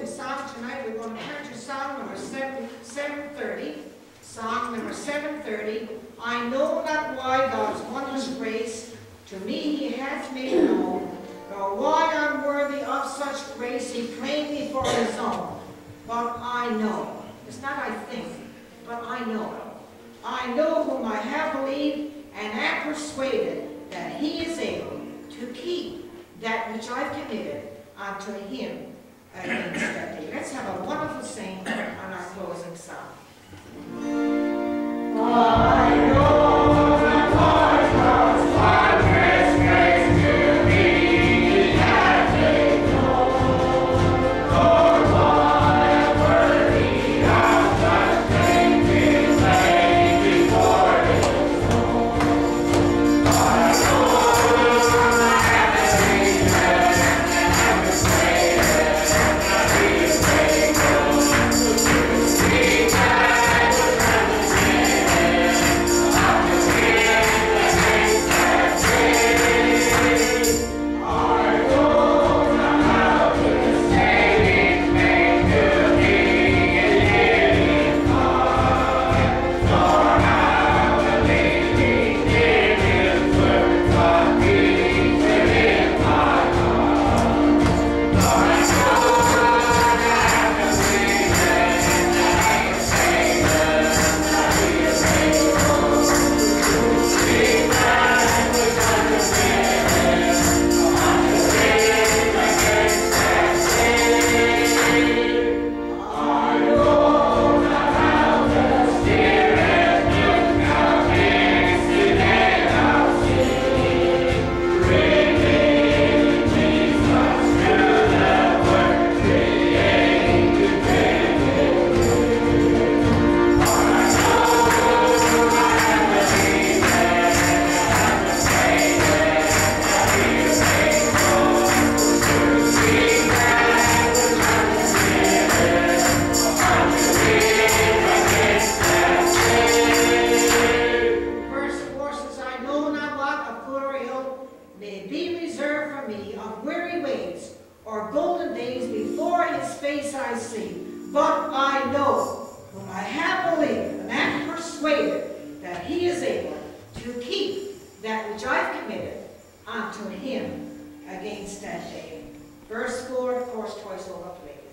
in Psalms tonight. We're going to turn to Psalm number 730. Psalm number 730. I know not why God's wondrous grace to me he hath made known, nor why unworthy of such grace he claimed me for his own. But I know. It's not I think, but I know. I know whom I have believed and am persuaded that he is able to keep that which I've committed unto him against that day. Let's have a wonderful sing on our closing song. I know. Unto him against that day. Verse 4, of course, twice over, please.